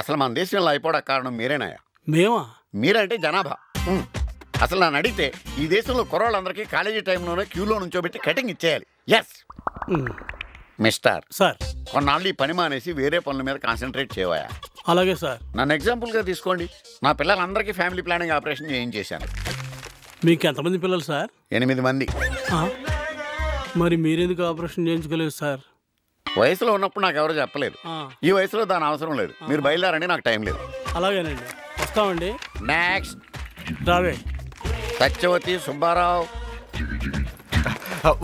అసలు మన దేశంలో అయిపోవడానికి కారణం మీరేనాయా? మేమా? మీరంటే జనాభా. అసలు నన్ను అడిగితే ఈ దేశంలో కుర్రాళ్ళందరికీ కాలేజీ టైంలోనే క్యూలో నుంచోబెట్టి కటింగ్ ఇచ్చేయాలి. ఎస్ మిస్టర్ సార్, కొన్నాళ్ళు ఈ పని మానేసి వేరే పనుల మీద కాన్సన్ట్రేట్ చేయవా? అలాగే సార్. నన్ను ఎగ్జాంపుల్గా తీసుకోండి. నా పిల్లలందరికీ ఫ్యామిలీ ప్లానింగ్ ఆపరేషన్ చేయించేశాను. మీకు ఎంతమంది పిల్లలు సార్? 8 మంది. మరి మీరెందుకు ఆపరేషన్ చేయించుకోలేదు సార్? వయసులో ఉన్నప్పుడు నాకు ఎవరు చెప్పలేదు. ఈ వయసులో దాని అవసరం లేదు. మీరు బయలుదేరండి, నాకు టైం లేదు. అలాగేనండి, వస్తామండి. నెక్స్ట్ రావే. సత్యవతి సుబ్బారావు.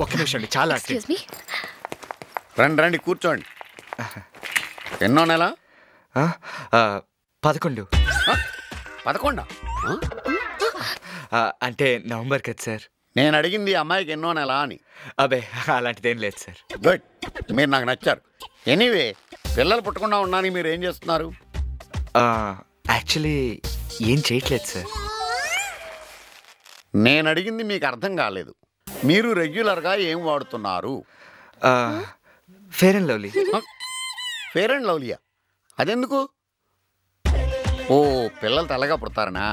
ఒక్క నిమిషం అండి, చాలా రండి రండి కూర్చోండి. ఎన్నో నెల? 11. 11 అంటే నవంబర్ కదా సార్. నేను అడిగింది అమ్మాయికి ఎన్నో నెల అని. అబే అలాంటిదేం లేదు సార్. గుడ్, మీరు నాకు నచ్చారు. ఎనీవే, పిల్లలు పుట్టకుండా ఉన్నాను. మీరు ఏం చేస్తున్నారు? యాక్చువల్లీ ఏం చేయట్లేదు సార్. నేను అడిగింది మీకు అర్థం కాలేదు. మీరు రెగ్యులర్గా ఏం వాడుతున్నారు? Fair and lovely. Fair and లవ్లీయా? అదెందుకు? ఓ, పిల్లలు తెల్లగా పుడతారనా?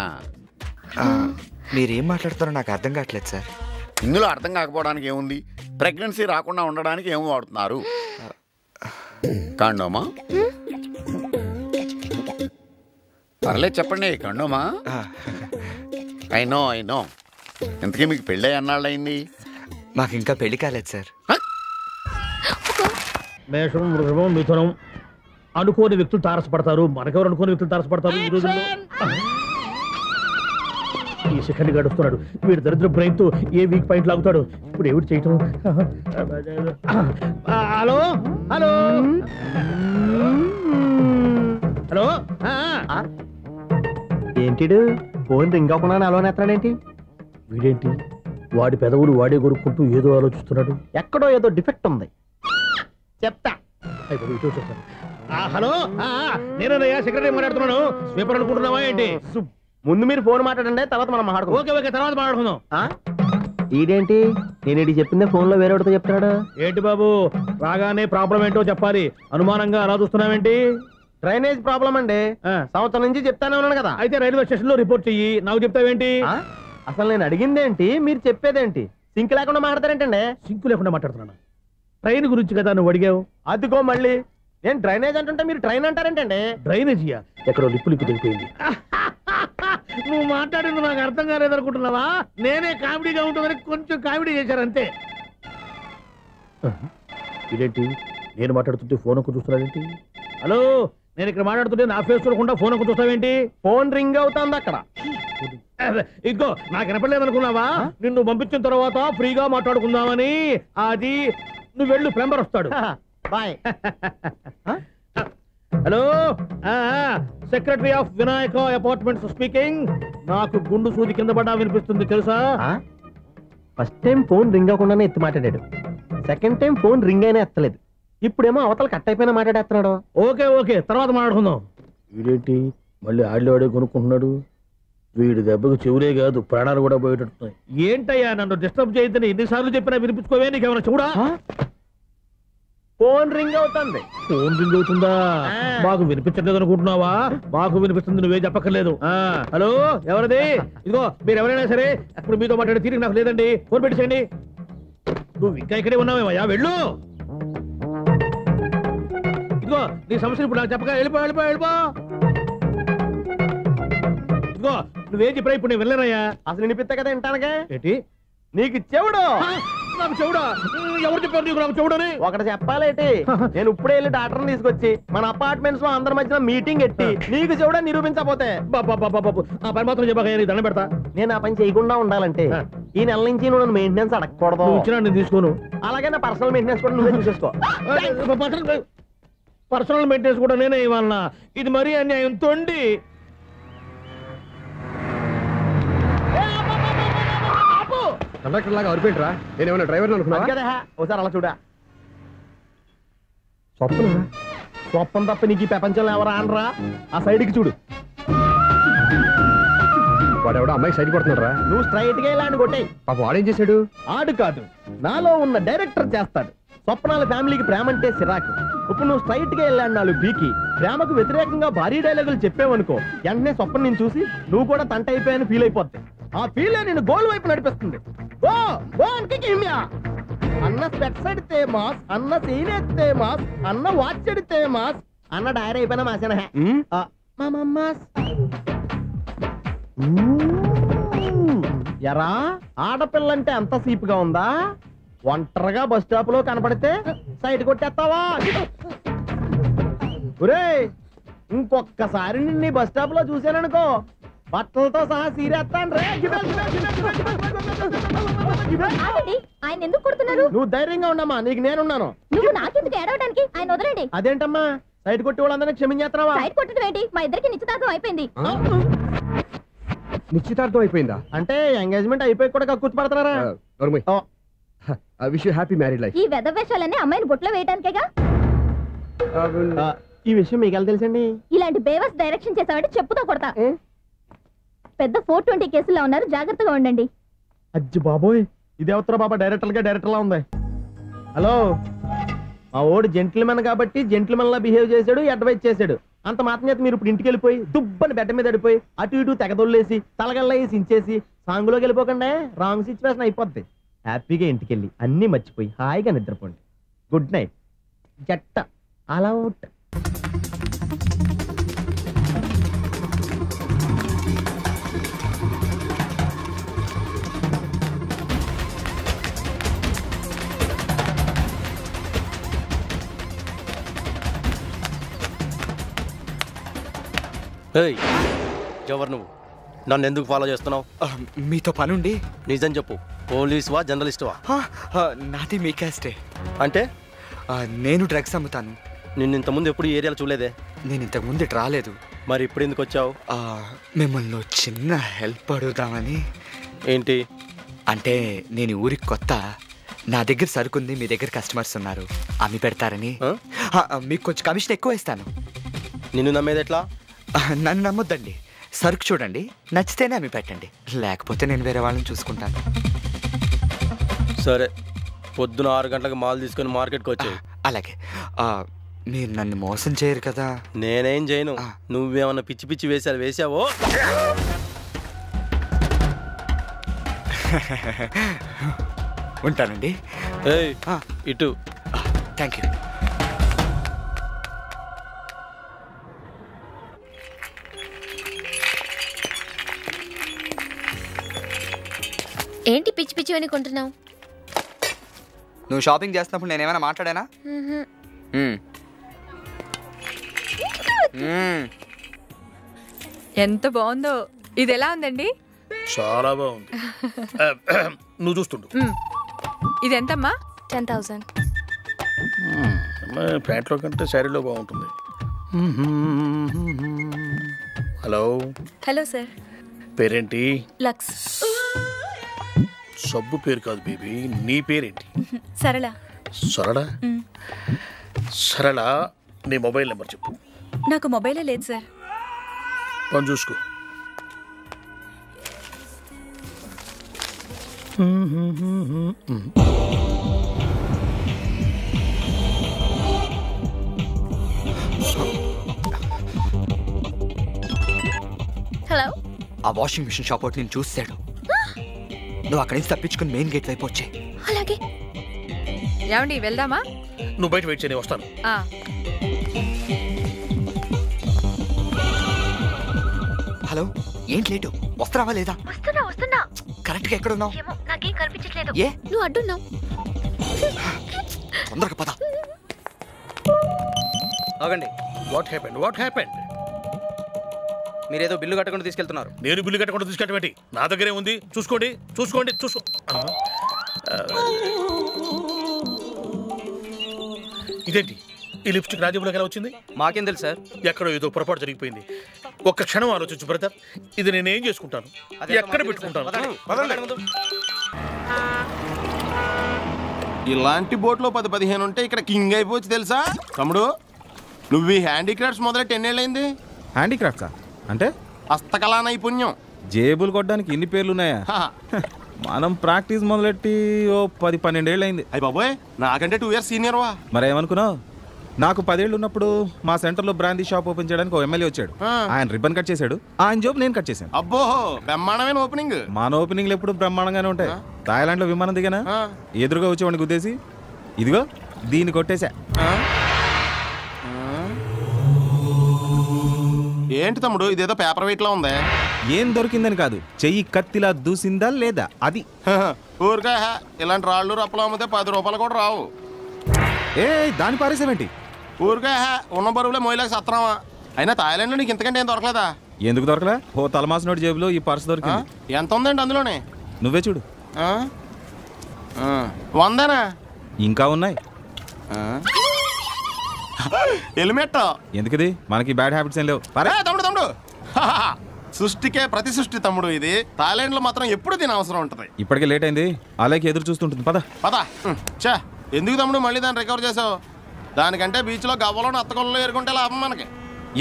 మీరేం మాట్లాడుతారో నాకు అర్థం కావట్లేదు సార్. ఇందులో అర్థం కాకపోవడానికి ఏముంది? ప్రెగ్నెన్సీ రాకుండా ఉండడానికి ఏం వాడుతున్నారు? కండోమా? పర్లేదు చెప్పండి. కండోమా? ఐనో. ఇంతకీ మీకు పెళ్ళి అన్నాళ్ళయింది? మాకు ఇంకా పెళ్ళి కాలేదు సార్. మేషం, వృషభం, మిథునం అనుకోని వ్యక్తులు తారసపడతారు. మనకెవరు అనుకోని వ్యక్తులు తారసపడతారు ఈ రోజుల్లో? ఈ శిఖర్ని గడుపుతున్నాడు వీడు దరిద్ర బ్రెయిన్తో. ఏ వీక్ పాయింట్ లాగుతాడు ఇప్పుడు? ఎవరు చేయటం? హలో హలో హలో, ఏంటి ఫోన్ రింగ్ అవ్వకుండా అలోనే ఎత్తాడేంటి? వీడేంటి వాడి పెదవులు వాడే కొరుక్కుంటూ ఏదో ఆలోచిస్తున్నాడు. ఎక్కడో ఏదో డిఫెక్ట్ ఉంది, చెప్తా. హలో, నేనయ్యా శిఖర్ మాట్లాడుతున్నాను. స్వీపర్ అనుకుంటున్నావా ఏంటి? ముందు మీరు ఫోన్ మాట్లాడండి, తర్వాత మనం మాట్లాడుకుందాం. ఇదేంటి నేనేంటి చెప్పిందే ఫోన్ లో వేరేవాడితో చెప్తున్నాడు ఏంటి బాబు? రాగానే ప్రాబ్లం ఏంటో చెప్పాలి. అనుమానంగా అలా చూస్తున్నావేంటి? డ్రైనేజ్ ప్రాబ్లం అండి. సంవత్సరం నుంచి చెప్తానే ఉన్నాను కదా. అయితే రైల్వే స్టేషన్ లో రిపోర్ట్ చెయ్యి, నాకు చెప్తావేంటి? అసలు నేను అడిగిందేంటి, మీరు చెప్పేదేంటి? సింక్ లేకుండా మాట్లాడతారేంటండి? సింక్ లేకుండా మాట్లాడుతున్నాను. ట్రైన్ గురించి కదా నువ్వు అడిగావు. అదిగో మళ్ళీ నేను డ్రైనేజ్ అంటుంటే మీరు ట్రైన్ అంటారేంటండి? డ్రైనేజీయా? ఎక్కడో లిప్పులిప్పు దిగిపోయింది. నువ్వు మాట్లాడింది నాకు అర్థం కాలేదనుకుంటున్నావా? నేనే కామెడీగా ఉంటుందని కొంచెం కామెడీ చేశారు అంతే. ఇదేంటి నేను మాట్లాడుతుంటే ఫోన్ ఒక చూస్తున్నావేంటి? హలో, నేను ఇక్కడ మాట్లాడుతుంటే నా ఫేస్ చూడకుండా ఫోన్ ఒక చూస్తావేంటి? ఫోన్ రింగ్ అవుతుంది అక్కడ. ఇదిగో నాకు వినపడలేదనుకున్నావా? నిన్ను పంపించిన తర్వాత ఫ్రీగా మాట్లాడుకుందామని. అది నువ్వు వెళ్ళు, ప్లంబర్ వస్తాడు. Bye. Hello, secretary of Vinayaka apartments speaking. నాకు గుండు సూది కింద పడ్డా వినిపిస్తుంది తెలుసా? ఫస్ట్ టైం ఫోన్ రింగ్ అవ్వకుండానే ఎత్తి మాట్లాడాడు, సెకండ్ టైం ఫోన్ రింగ్ అయినా ఎత్తలేదు, ఇప్పుడేమో అవతల కట్ అయిపోయినా మాట్లాడేస్తున్నాడు. ఓకే ఓకే, తర్వాత మాట్లాడుకుందాం. వీడేంటి మళ్ళీ ఆడేవాడే కొనుక్కుంటున్నాడు? వీడి దెబ్బకు చెవులే కాదు ప్రాణాలు కూడా పోయేటట్టున్నాయి. ఏంటయ్యా నన్ను డిస్టర్బ్ చేయొద్దని ఎన్నిసార్లు చెప్పినా వినిపించుకోవే? నీకేమైనా చూడా? ఫోన్ రింగ్ అవుతుంది. ఫోన్ రింగ్ అవుతుందా? మాకు వినిపించట్లేదు అనుకుంటున్నావా? మాకు వినిపిస్తుంది, నువ్వే చెప్పక్కర్లేదు. హలో, ఎవరిది? ఇదిగో మీరు ఎవరైనా సరే ఇప్పుడు మీతో మాట్లాడే తీరిక నాకు లేదండి, ఫోన్ పెట్టేసేయండి. నువ్వు ఇంకా ఇక్కడే ఉన్నావేమయ్యా? వెళ్ళు. ఇదిగో నీ సమస్యలు ఇప్పుడు నాకు చెప్పక వెళ్ళిపో. ఇదిగో నువ్వేం చెప్పరా ఇప్పుడు? నేను వెళ్ళానయ్యా. అసలు వినిపిస్తా కదా వింటానగా. ఏంటి నీకు చెవుడు? నాకు చెవుడా? ఎవరు చెప్పారు నీకు నాకు చెవుడని? ఒకటి చెప్పాలేటి, నేను ఇప్పుడే వెళ్ళి డాక్టర్ని తీసుకొచ్చి మన అపార్ట్మెంట్స్ లో అందరి మధ్యన మీటింగ్ ఎట్టి నీకు చెవుడా నిరూపించకపోతే బాబు ఆ పని మాత్రం చెప్పక దండం పెడతా. నేను ఆ పని చేయకుండా ఉండాలంటే ఈ నెల నుంచి నువ్వు నన్ను మెయింటెనెన్స్ అడగకూడదు. ఇచ్చినా నేను తీసుకోను. అలాగే నా పర్సనల్ మెయింటెనెన్స్ కూడా నువ్వే చూసేసుకో. పర్సనల్ మెయింటెనెన్స్ కూడా నేనే ఇవ్వాలన్నా? ఇది మరీ అన్యాయం తోండి. కండక్టర్ లాగా అరిపోయింట్రా. నేనేమైనా డ్రైవర్ అనుకున్నాను కదా. ఒకసారి అలా చూడా. స్వప్నం తప్ప నీకు ఈ ప్రపంచంలో ఎవరు ఆనరా? ఆ సైడ్కి చూడు. వాడెవడో అమ్మాయి సైడ్ కొడుతున్నారా? నువ్వు స్ట్రైట్ గా ఇలా కొట్టే. పాప వాడేం చేశాడు? ఆడు కాదు, నాలో ఉన్న డైరెక్టర్ చేస్తాడు. స్వప్నాల ఫ్యామిలీకి ప్రేమంటే సిరాకు. ఇప్పుడు నువ్వు స్ట్రైట్గా వెళ్ళాను నాలుగు బీకి ప్రేమకు వ్యతిరేకంగా భారీ డైలాగులు చెప్పేవనుకో, వెంటనే స్వప్న నేను చూసి నువ్వు కూడా తంట అయిపోయాను ఫీల్ అయిపోద్ది. ఆ ఫీలే నేను గోల్ వైపు నడిపిస్తుంది. అన్న స్పెట్స్ అడితే మాస్, అన్న సీన్ ఎత్తే మాస్, అన్న వాచ్ అడితే మాస్, అన్న డైరీ అయిపోయినా మాసేనా. ఎరా ఆడపిల్లంటే అంత సీపుగా ఉందా? ఒంటరిగా బస్ స్టాప్ లో కనపడితే సైడ్ కొట్టేస్తావా? ఒరేయ్, ఇంకొక్కసారి నిన్ను బస్ స్టాప్ లో చూశాననుకో, బట్టలతో సహా సీరేస్తాను రే. నువ్వు ధైర్యంగా ఉండమ్మా, నీకు నేనున్నాను. అదేంటమ్మా సైడ్ కొట్టి వాళ్ళందరినీ క్షమించేస్తావా? మా ఇద్దరికి నిశ్చితార్థం అయిపోయింది. నిశ్చితార్థం అయిపోయిందా అంటే ఎంగేజ్మెంట్ అయిపోయి కూడా కక్కుర్తి పడతారా? ఈ వెదవేషాలన్నీ అమ్మాయిని బొట్లో వేయడానికేగా. ఈ విషయం మీకు ఎలా తెలుసండి? ఇలాంటి బేవస్ డైరెక్షన్ చేసామంటే చెప్పుతో కొడతా. పెద్ద 420 కేసులా ఉన్నారు, జాగ్రత్తగా ఉండండి. అజ్జి బాబోయ్, ఇది అవతరా బాబా డైరెక్టర్ గా డైరెక్టర్లా ఉంది. హలో, మా ఓడు జెంటిల్మెన్ కాబట్టి జెంటిల్మెన్ లా బిహేవ్ చేశాడు, అడ్వైజ్ చేశాడు. అంత మాత్రం మీరు ఇప్పుడు ఇంటికి వెళ్ళిపోయి దుబ్బని బెడ్డ మీద అడిపోయి అటు ఇటు తెగదొల్లేసి తలగల్లా సించేసి సాంగులోకి వెళ్ళిపోకుండా రాంగ్ సిచ్యువేషన్ అయిపోద్ది. హ్యాపీగా ఇంటికి వెళ్ళి అన్నీ మర్చిపోయి హాయిగా నిద్రపోండి. Good night. జట్ట అలా అవుట్. ఎవరు నువ్వు? నన్ను ఎందుకు ఫాలో చేస్తున్నావు? మీతో పనుండి. నిజం చెప్పు, పోలీస్ వా జర్నలిస్ట్ వా? నాది మీ క్యాస్టే. అంటే నేను డ్రగ్స్ అమ్ముతాను. నిన్ను ఇంతకుముందు ఎప్పుడు ఏరియాలో చూడలేదే. నేను ఇంతకుముందు రాలేదు. మరి ఇప్పుడు ఎందుకు వచ్చావు? మిమ్మల్ని చిన్న హెల్ప్ అడుగుదామని. ఏంటి అంటే నేను ఊరికి కొత్త, నా దగ్గర సరుకుంది, మీ దగ్గర కస్టమర్స్ ఉన్నారు, అమ్మి పెడతారని. మీకు కొంచెం కమిషన్ ఎక్కువ ఇస్తాను. నిన్ను నమ్మేది ఎట్లా? నన్ను నమ్మొద్దండి, సరుకు చూడండి, నచ్చితేనే అమ్మి పెట్టండి, లేకపోతే నేను వేరే వాళ్ళని చూసుకుంటాను. సరే, పొద్దున 6 గంటలకు మాల్ తీసుకొని మార్కెట్కి వచ్చాయి. అలాగే. మీరు నన్ను మోసం చేయరు కదా? నేనేం చేయను. నువ్వేమన్నా పిచ్చి పిచ్చి వేసావో? ఉంటానండి. ఇటు. Thank you. ఏంటి పిచ్చి పిచ్చి అని కొంటున్నావు? నువ్వు షాపింగ్ చేస్తున్నప్పుడు నేనేమైనా మాట్లాడానా? ఎంత బాగుందో. ఇది ఎలా ఉందండి? చాలా బాగుంది. నువ్వు చూస్తుండు. ఇది ఎంతమ్మా? 10,000. ప్యాంట్లో కంటే శారీలో బాగుంటుంది. హలో. Hello sir. పేరేంటి? లక్స్. సబ్బు పేరు కాదు బేబీ, నీ పేరేంటి? సరళ. సరళ? సరళ, నీ మొబైల్ నెంబర్ చెప్పు. నాకు మొబైలే లేదు సార్. పని చూసుకో. హలో. ఆ వాషింగ్ మిషన్ షాప్ ఒకటి నేను చూసాడు. నువ్వు అక్కడి నుంచి తప్పించుకుని మెయిన్ గేట్ వైపు వచ్చాయి. అలాగే. ఏమండి వెళ్దామా? నువ్వు బయట వెయిట్ చేయని వస్తాను. హలో, ఏంటి లేటు? వస్తున్నావా లేదా? వస్తున్నా వస్తున్నా. కరెక్ట్ గా ఎక్కడ ఉన్నావు? నాకేం కనిపించట్లేదు. ఏ నువ్వు అడ్డున్నావు. తొందరగా పద. ఆగండి. What happened? What happened? మీరేదో బిల్లు కట్టకుండా తీసుకెళ్తున్నారు. నేను బిల్లు కట్టకుండా తీసుకెళ్ళటమేంటి? నా దగ్గరే ఉంది, చూసుకోండి చూసుకోండి. ఇదేంటి ఈ లిప్స్టిక్ రాజీవ్లోకి ఎలా వచ్చింది? మాకేం తెలుసు సార్. ఎక్కడో ఏదో పొరపాటు జరిగిపోయింది. ఒక్క క్షణం ఆలోచించు బ్రదర్, ఇది నేనేం చేసుకుంటాను, ఎక్కడ పెట్టుకుంటాను? ఇలాంటి బోట్లో 10-15 ఉంటే ఇక్కడ కింగ్ అయిపోవచ్చు తెలుసా తమ్ముడు. నువ్వు ఈ హ్యాండీక్రాఫ్ట్స్ మొదలెట్ 10 ఏళ్ళైంది? హ్యాండీక్రాఫ్ట్సా అంటే హస్తకళా నైపుణ్యం. జేబులు కొట్టడానికి ఇన్ని పేర్లున్నాయా? మనం ప్రాక్టీస్ మొదలెట్టి 10-12 ఏళ్ళైంది. అయ్యి బాబోయ్, నాకంటే 2 years సీనియర్ వా. మరేమనుకున్నావు? నాకు 10 ఏళ్ళు ఉన్నప్పుడు మా సెంటర్ లో బ్రాందీ షాప్ ఓపెన్ చేయడానికి ఓ ఎమ్మెల్యే వచ్చాడు. ఆయన రిబ్బన్ కట్ చేశాడు, ఆయన జాబ్ నేను కట్ చేశాను. అబ్బో బ్రహ్మాండమైన ఓపెనింగ్. మన ఓపెనింగ్లు ఎప్పుడు బ్రహ్మాండంగానే ఉంటాయి. థాయిలాండ్ లో విమానం దిగానా, ఎదురుగా వచ్చేవాడిని గుద్దేసి ఇదిగో దీన్ని కొట్టేశా. ఏంటి తమ్ముడు ఇదేదో పేపర్ వెయిట్ లా ఉందా? ఏం దొరికిందని కాదు, చెయ్యి కత్తిలా దూసిందా లేదా అది. ఊరికా ఇలాంటి రాళ్ళు రప్పలు అమ్మితే 10 రూపాయలు కూడా రావు. ఏ దాని పారేసేవేంటి? ఊరికా ఉన్న బరువులే మొయిలాకి సత్రమా. అయినా థాయిలాండ్లో నీకు ఇంతకంటే ఏం దొరకలేదా? ఎందుకు దొరకలే, ఓ తలమాసిన జేబులో ఈ పర్స్ దొరికింది. ఎంత ఉందండి అందులోనే? నువ్వే చూడు. 100ేనా? ఇంకా ఉన్నాయి. హెల్మెట్ ఎందుకది? మనకి బ్యాడ్ హ్యాబిట్స్ ఏం లేవు. తమ్ముడు సృష్టికే ప్రతి సృష్టి తమ్ముడు. ఇది థాయిలాండ్ లో మాత్రం ఎప్పుడు దీని అవసరం ఉంటది. ఇప్పటికే లేట్ అయింది, అలాగే ఎదురు చూస్తుంటుంది. పద పద. చా ఎందుకు తమ్ముడు మళ్ళీ దాన్ని రికవర్ చేసావు? దానికంటే బీచ్ లో గవ్వలో అత్తకొల్లలో ఎరుకుంటే లాభం మనకి.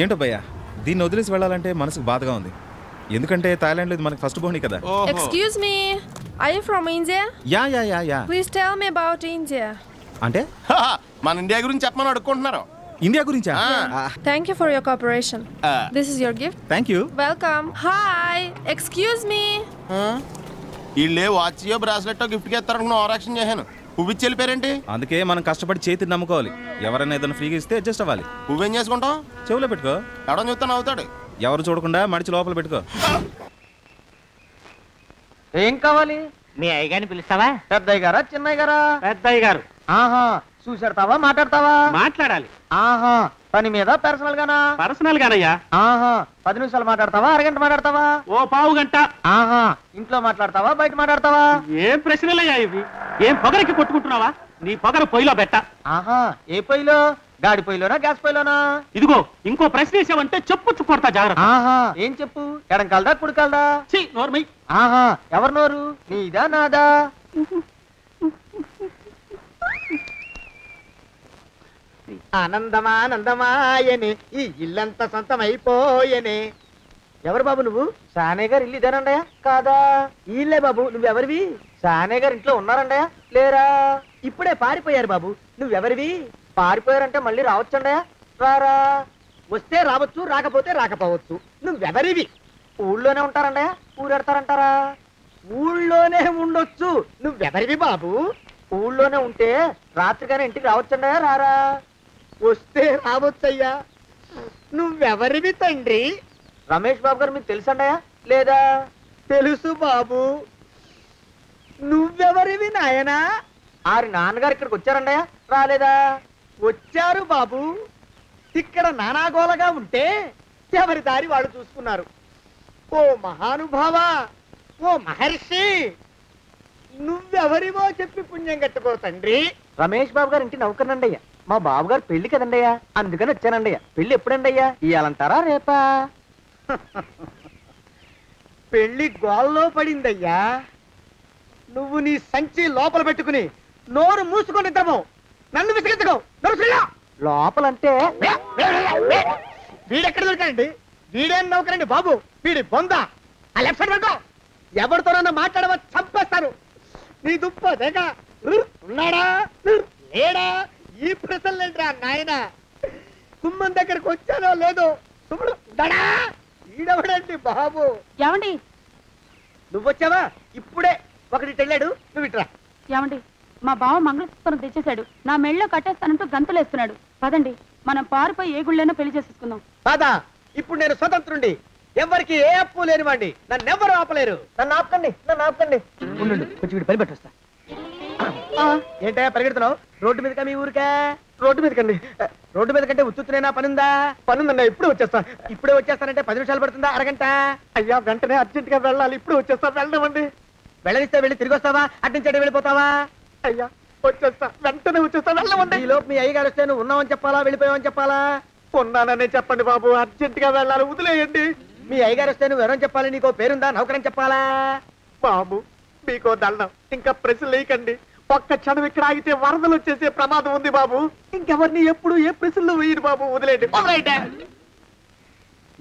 ఏంటో భయ్యా దీన్ని వదిలేసి వెళ్ళాలంటే మనసుకు బాధగా ఉంది, ఎందుకంటే థాయిలాండ్ లో ఇది మనకి ఫస్ట్ బోని కదా. Excuse me, I you from India? Yeah yeah yeah yeah. Please tell me about India. అంటే మన ఇండియా గురించి చెప్పమని అడుక్కుంటున్నారు. ఇండియా గురించి? Thank you for your cooperation. This is your gift. Thank you. Welcome. Hi excuse me. ఇల్లే వాచియో బ్రాస్లెట్ గిఫ్ట్ కి ఇస్తారనుకున్నా, ఆరాక్షన్ చేశాను. పువ్విచ్చి వెళ్ళిపోయారేంటి? అందుకే మనం కష్టపడి చేతిని నమ్ముకోవాలి. ఎవరైనా ఏదైనా ఫ్రీగా ఇస్తే అడ్జస్ట్ అవ్వాలి. పువ్వేం చేసుకుంటాం? చెవులో పెట్టుకో, ఎవడో చూస్తాను అవుతాడు. ఎవరు చూడకుండా మడిచి లోపల పెట్టుకో. ఏం కావాలి? మీ అయ్యగారిని పిలుస్తావా? పెద్దయ్య గారా చిన్నయ్య గారా? పెద్దయ్య గారు. ఆహా చూసేడతావా మాట్లాడతావా? మాట్లాడాలి. ఆహా పని మీద పర్సనల్ గానా? పర్సనల్ గానయ్యా. ఆహా 10 నిమిషాలు మాట్లాడతావా, అరగంట మాట్లాడతావా, ఓ పావు గంట? ఆహా ఇంట్లో మాట్లాడతావా బయట మాట్లాడతావా? ఏం ప్రశ్నలయ్యా ఇవి? ఏం పొగరికి కొట్టుకుంటున్నావా? నీ పొగర పొయ్యిలో పెట్ట. ఆహా ఏ పొయ్యిలో? గాడి పొయ్యిలోనా గ్యాస్ పొయ్యిలోనా? ఇదిగో ఇంకో ప్రశ్న వేసావంటే చెప్పు చుక్కొడతా జాగ్రత్త. ఆహా ఏం చెప్పు? ఎడం కాలదా కుడి కాలదా? ఛీ నోర్మై. ఆహా ఎవరు నోరు, నీదా నాదా? ఆనందమానందమాయనే ఈ ఇల్లంతా సొంతమైపోయనే. ఎవరు బాబు నువ్వు? సానే గారు ఇల్లు ఇదేనండయా కాదా? ఇల్లే బాబు. నువ్వెవరివి? సానే గారు ఇంట్లో ఉన్నారండయా లేరా? ఇప్పుడే పారిపోయారు బాబు. నువ్వెవరివి? పారిపోయారంటే మళ్ళీ రావచ్చండయా రారా? వస్తే రావచ్చు, రాకపోతే రాకపోవచ్చు. నువ్వెవరివి? ఊళ్ళోనే ఉంటారండయా ఊరెడతారంటారా? ఊళ్ళోనే ఉండొచ్చు. నువ్వెవరివి బాబు? ఊళ్ళోనే ఉంటే రాత్రిగానే ఇంటికి రావచ్చండయా రారా? వస్తే రావచ్చయ్యా. నువ్వెవరివి తండ్రి? రమేష్ బాబు గారు మీకు తెలుసండయా లేదా? తెలుసు బాబు. నువ్వెవరివి నాయనా? ఆరి నాన్నగారు ఇక్కడికి వచ్చారండయా రాలేదా? వచ్చారు బాబు. ఇక్కడ నానాగోలగా ఉంటే ఎవరి దారి వాళ్ళు చూసుకున్నారు. ఓ మహానుభావ, ఓ మహర్షి, నువ్వెవరివో చెప్పి పుణ్యం కట్టుకో తండ్రి. రమేష్ బాబు గారు ఇంటి నౌకర్నండయ్యా, మా బాబు గారు పెళ్లి కదండయ్యా, అందుకని వచ్చానండయ్యా. పెళ్లి ఎప్పుడండయ్యా? ఇయ్యాలంటారా రేపా? పెళ్లి గోల్లో పడిందయ్యా. నువ్వు నీ సంచి లోపల పెట్టుకుని నోరు మూసుకొని నిద్రపో, నన్ను విసిగించుకో. లోపలంటే వీడెక్కడ దొరికానండి? వీడేం నౌకరండి బాబు, వీడి బొందా. ఆ లెఫ్ట్ సైడ్ పడుకో. ఎవరితోనన్నా మాట్లాడవా చంపేస్తారు. నీ దుప్ప దగ్గ ఉన్నాడా లేడా? ఈ ప్రశ్నలేంట్రా నాయన? కుమ్మం దగ్గరకు వచ్చానో లేదో ఈడవడండి బాబు. ఏమండి నువ్వొచ్చావా? ఇప్పుడే ఒకటి తెల్లాడు. నువ్వు ఇట్రా. ఏమండి మా బావ మంగళసూత్రం తెచ్చేశాడు, నా మెళ్ళో కట్టేస్తానంటూ గంతులేస్తున్నాడు. పదండి మనం పారిపోయి ఏ గుళ్ళైనా పెళ్లి చేసేసుకుందాం. పదా. ఇప్పుడు నేను స్వతంత్రుండి, ఎవరికి ఏ అప్పు లేనివ్వండి, నన్ను ఎవరు ఆపలేరు. నన్ను ఆపకండి, నన్ను ఆపకండి. ఉండండి కొంచెం వీడి పరిపెట్టొస్తా. ఏంటయ్యా పరిగెడుతున్నావు? రోడ్డు మీదకా మీ ఊరికా? రోడ్డు మీదకండి. రోడ్డు మీద కంటే ఉత్తుతున్నా పనుందా? పనుందన్నా, ఇప్పుడు వచ్చేస్తా. ఇప్పుడే వచ్చేస్తానంటే 10 నిమిషాలు పడుతుందా అరగంట? అయ్యా వెంటనే అర్జెంట్ గా వెళ్ళాలి. ఇప్పుడు వచ్చేస్తా. వెళ్ళమండి. వెళ్ళనిస్తే వెళ్ళి తిరిగి వస్తావా, అడ్డించే వెళ్ళిపోతావా? అయ్యా వచ్చేస్తా, వెంటనే వచ్చేస్తా. వెళ్ళమండి. ఈ లోపు మీ అయ్యగారు వస్తే నువ్వు ఉన్నావని చెప్పాలా వెళ్ళిపోయావని చెప్పాలా? ఉన్నాననే చెప్పండి బాబు, అర్జెంట్ గా వెళ్ళాలి, వదిలేయండి. మీ అయ్యగారు వస్తే నువ్వు ఎవరని చెప్పాలి? నీకో పేరుందా? నౌకరని చెప్పాలా? బాబు మీకో దండం, ఇంకా ప్రశ్నలు లేకండి. ఒక్క క్షణం ఇక్కడ ఆగితే వరదలు వచ్చేసే ప్రమాదం ఉంది బాబు. ఇంకెవరిని ఎప్పుడు ఏ ప్రశ్నలు వేయరు బాబు, వదిలేండి.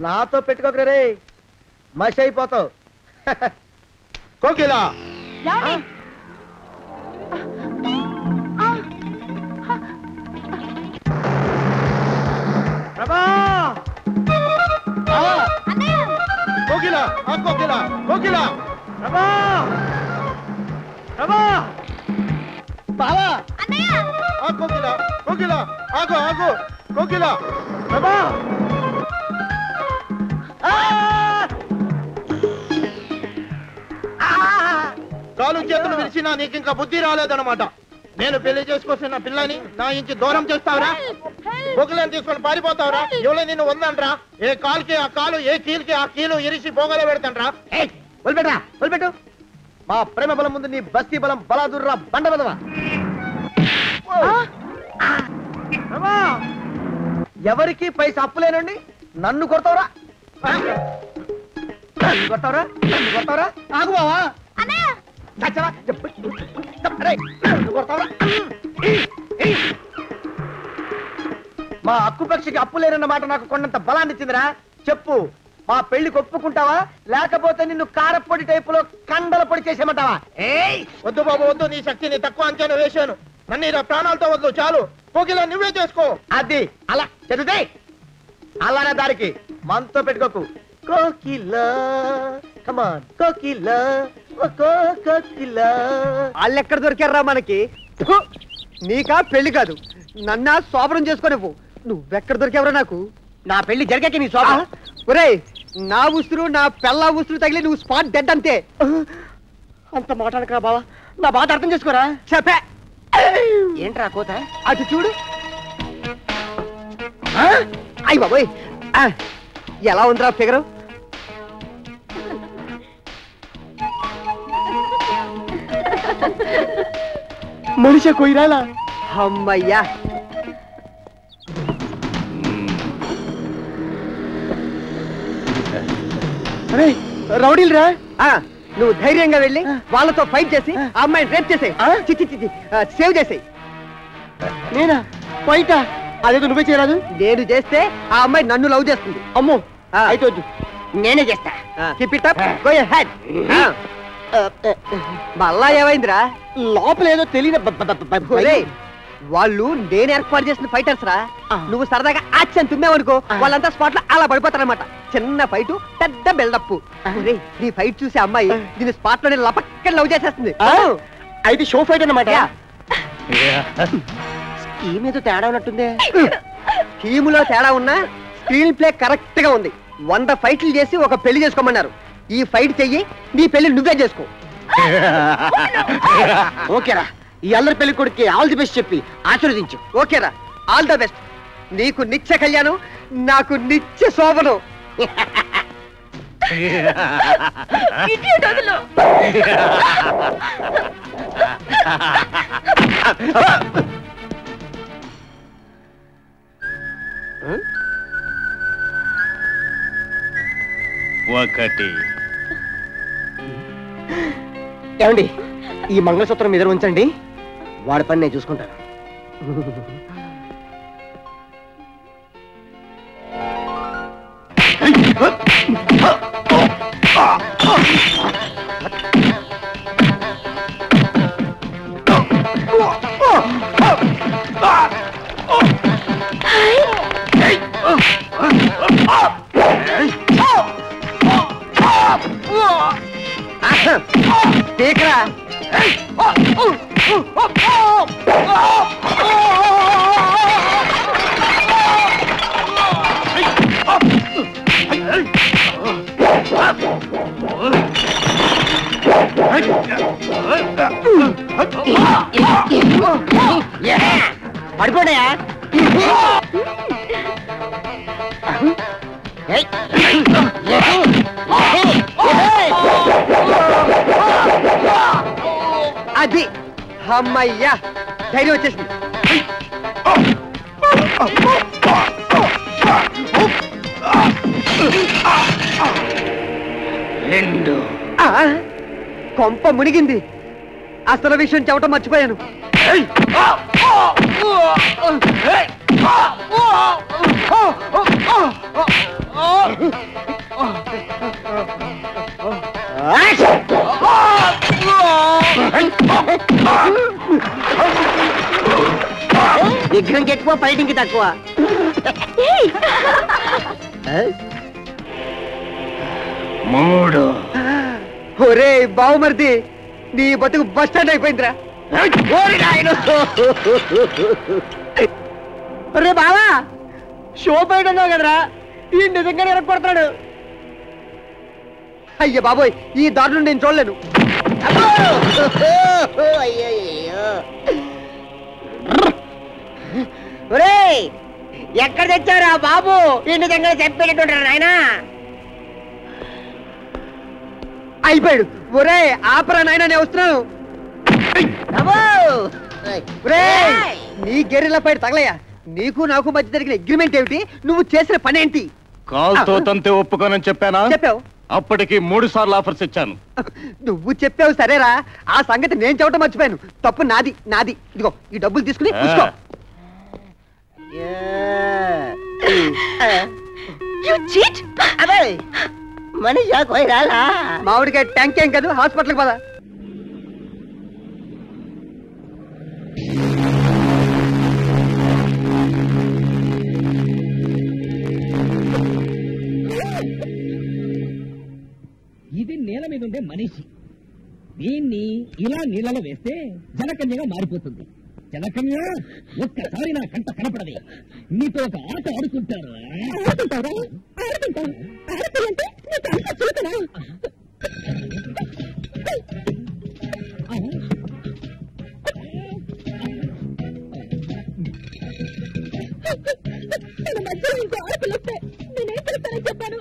నాతో పెట్టుకోకరే, మషి అయిపోతావు. కోకిలా बुद्धि रेदन नैन पे ना पिनी ना इंच दूरम चेस्तावरा बोगलेको पारीपोतावरा इवल वंदनरा ए काल के आ काल ए कील के आ कील इरिसी बोगले पेडतानरा ए वलबेडरा वलबेटू मा प्रेम बलम मुंदु नी बस्ती बलम बलादुर्रा बंड बलवा अबा ఎవరికి పైస అప్పులేనండి నన్ను కొడతావరా కొడతావరా ఆగు బావా అన్నయ్య చచ్చరా అరే కొడతావరా మా అక్కుపక్షికి అప్పులేనన్న మాట నాకు కొండంత బలాన్ని ఇచ్చిందిరా చెప్పు మా పెళ్లి ఒప్పుకుంటావా లేకపోతే నిన్ను కారపొడి టైపులో కండల పొడి చేసేమంటావా ఏయ్ వద్దు బాబు వద్దు నీ శక్తిని తక్కువ అంచనా వేశాను నన్ను ప్రాణాలతో వద్దు చాలు కోకిలా నువ్వే చేసుకో అది అలా చెదుదే అలానే దారికి మనతో పెట్టుకోకు కోకిలా కమ్ ఆన్ కోకిలా ఓ కోకిలా అల్ల ఎక్కడ దొరికారా మనకి నీకా పెళ్లి కాదు నన్నా సోబరం చేసుకోనివ్వు నువ్వు ఎక్కడ దొరికావరా నాకు నా పెళ్లి జరగక నీ సోబ ఒరేయ్ నా ఉసురు నా పెళ్ళా ఉసురు తగిలి నువ్వు స్పాట్ డెడ్ అంతే అంత మాట్లాడకరా బావ నా బాధ అర్థం చేసుకోరా చెప్పే ఏంట్రా కోత అది చూడు అయ్య బాబోయ్ ఎలా ఉందిరా ఫిగర్ మనిషి కొయిరాలా అమ్మయ్యా అరే రౌడీలరా నువ్వు ధైర్యంగా వెళ్ళి వాళ్ళతో ఫైట్ చేసి ఆ అమ్మాయిని రేప్ చేసే సేవ్ చేసే నేనా ఫైటా అదేదో నువ్వే చేయరాదు నేను చేస్తే ఆ అమ్మాయి నన్ను లవ్ చేస్తుంది అమ్మో అయితే వద్దు నేనే చేస్తా మళ్ళా ఏమైందిరా లోపల ఏదో తెలియదు వాళ్ళు నేను ఏర్పాటు చేసిన ఫైటర్స్ రా నువ్వు సరదాగా ఆక్షన్ తుమ్మావనుకో వాళ్ళంతా స్పాట్ లో అలా పడిపోతారనమాట చిన్న ఫైట్ పెద్ద బిల్డప్ నీ ఫైట్ చూసి అమ్మాయి దీని స్పాట్ లో లపక్కని లవ్ చేసేస్తుంది అయితే షో ఫైట్ అనమాట స్కీమ్ ఏదో తేడా ఉన్నట్టుంది స్కీమ్ లో తేడా ఉన్నా స్క్రీన్ ప్లే కరెక్ట్ గా ఉంది 100 ఫైట్లు చేసి ఒక పెళ్లి చేసుకోమన్నారు ఈ ఫైట్ చెయ్యి నీ పెళ్లి నువ్వే చేసుకో ఓకేరా ఈ అల్లరి పెళ్లి కొడుకు ఆల్ ది బెస్ట్ చెప్పి ఆశీర్వదించు ఓకేరా ఆల్ ద బెస్ట్ నీకు నిత్య కళ్యాణం నాకు నిత్య శోభనం ఏమండి ఈ మంగళసూత్రం మీద ఉంచండి వాడి పని నేను చూసుకుంటాను देख रहा అది అమ్మయ్యా ధైర్యం వచ్చేసింది కొంప మునిగింది అసలు విషయం చెవటం మర్చిపోయాను విగ్రహంకి ఎక్కువ ఫైటింగ్కి తక్కువ మూడు ఒరే బావుమర్ది నీ బతుకు బస్ స్టాండ్ అయిపోయిందిరా. ఒరే బావా షో పోయడంలో కదరా ఈ నిజంగానే ఎరగొడతాడు. అయ్య బాబోయ్ ఈ దారి నుండి నేను చూడలేను. ఒరే ఎక్కడ తెచ్చారా బాబు ఈ నిజంగా చెప్పేటట్టుంటారు నాయన. అయిపోయాడు. ఒరే ఆపరా నాయన నేను వస్తున్నాను. నీ గెరిలా పైడు తగలయ్యా. నీకు నాకు మధ్య జరిగిన అగ్రిమెంట్ ఏమిటి? నువ్వు చేసిన పని ఏంటి? కాల్తో తంతే ఒప్పుకోనని చెప్పానా? చెప్పావు. అప్పటికి 3 సార్లు ఆఫర్స్ ఇచ్చాను. నువ్వు చెప్పావు సరేరా, ఆ సంగతి నేను చెప్పడం మర్చిపోయాను. తప్పు నాది. ఇదిగో ఈ డబ్బులు తీసుకుని తీసుకో. మామిడికాయ ట్యాంక్ ఏం కాదు, హాస్పిటల్కి పదా. ఇది నేల మీద ఉండే మనిషి. దీన్ని ఇలా నీళ్ళలో వేస్తే జలకన్యగా మారిపోతుంది. జలకన్య ఒక్కసారి నా కంట కనపడదు. నీతో ఒక ఆట ఆడుకుంటారు. చెప్పాను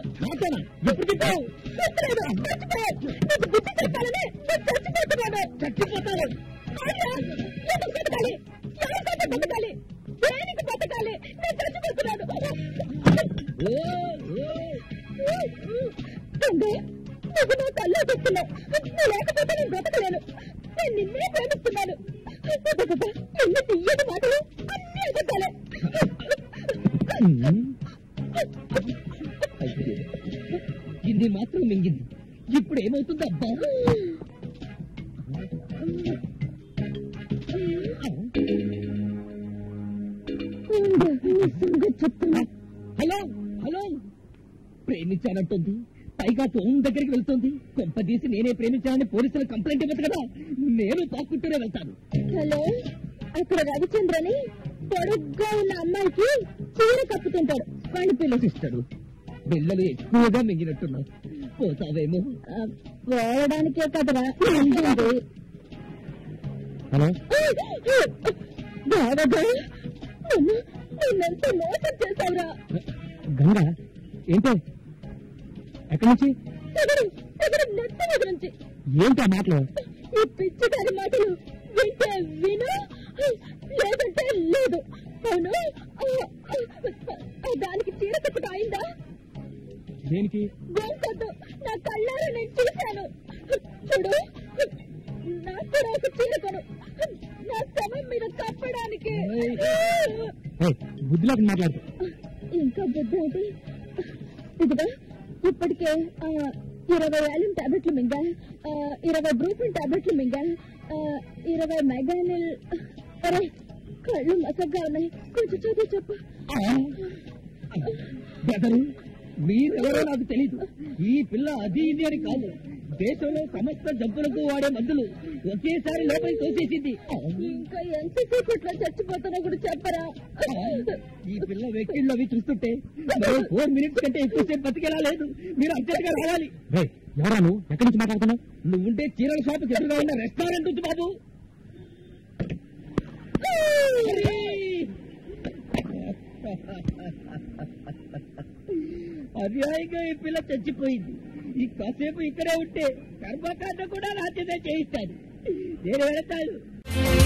ఎప్పుడు చెప్పావు? ఇది మాత్రం మింగింది. ఇప్పుడు ఏమవుతుంది అబ్బా? చెప్తున్నా హలో హలో ప్రేమించానంటుంది, పైగా తోం దగ్గరికి వెళ్తుంది. కొంపదీసి నేనే ప్రేమించానని పోలీసులు కంప్లైంట్ ఇవ్వదు కదా, నేను పాక్కుంటూనే వెళ్తాను. హలో అక్కడ రవిచంద్రని పొడుగ్గా ఉన్న అమ్మాయికి చీర కప్పుతుంటాడు, వాడిని పిల్లకిస్తాడు. బిళ్ళలు ఎక్కువగా మింగినట్టున్నావు, పోతావేమో. పోవడానికే కదరా. నిన్నంతా మోసం చేశావురా గంగా. ఏంటో ఎక్కడి నుంచి ఏంటో మాటలు? ఈ పిచ్చి దాని మాటలు వింటే విను, లేదంటే లేదు. అవును దానికి చీర కప్పుట అయిందా? దేనికి? నా కళ్ళారా నేను చూశాను. చూడు నాకు కూడా ఒక చీర కొను, నా శవం మీద కప్పడానికి. బుద్ధిలోకి మాట్లాడు. ఇంకా బుద్ధి ఏంటి? ఇదిగా ఇప్పటికే 20 Valium టాబ్లెట్లు మింగా, 20 Brufen టాబ్లెట్లు మింగా, 20 Meganil. అరే కళ్ళు మసగ్గా ఉన్నాయి, కొంచెం చదువు చెప్పు. మీరెవరో నాకు తెలీదు. ఈ పిల్ల అది ఇది అని కాదు, దేశంలో సమస్త జబ్బులకు వాడే మందులు ఒకేసారి లోపలి తోసేసింది. ఇంకా ఎంతసేపు ఇట్లా చచ్చిపోతానో కూడా చెప్పరా? ఈ పిల్ల వెక్కిళ్ళు అవి చూస్తుంటే 4 minutes కంటే ఎక్కువసేపు బతికేలా లేదు. మీరు అర్జెంట్గా రావాలి. ఎవరా నువ్వు? ఎక్కడి నుంచి మాట్లాడుతున్నావు? నువ్వుంటే చీరల షాప్ ఎదురుగా ఉన్న రెస్టారెంట్ ఉంది బాబు. అన్యాయంగా ఈ పిల్ల చచ్చిపోయింది. ఈ కాసేపు ఇక్కడే ఉంటే కర్మకాండ కూడా రాత్రిదే చేయిస్తాను. నేను వెళతాను.